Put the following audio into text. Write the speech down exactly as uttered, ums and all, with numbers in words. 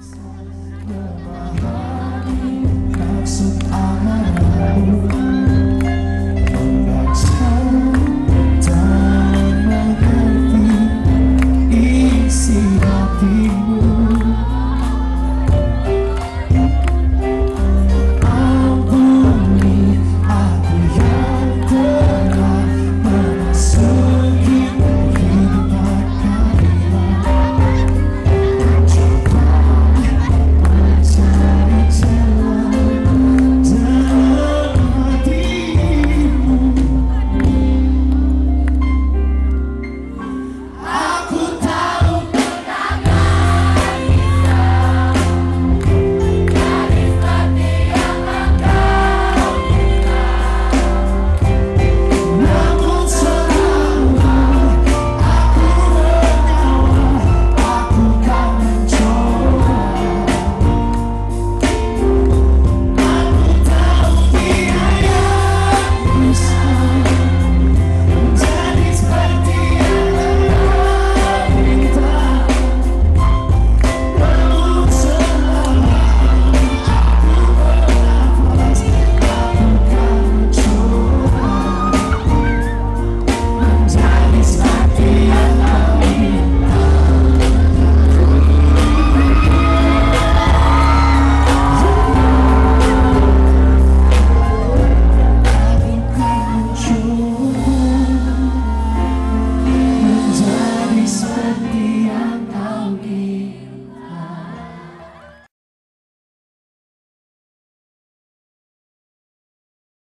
Got some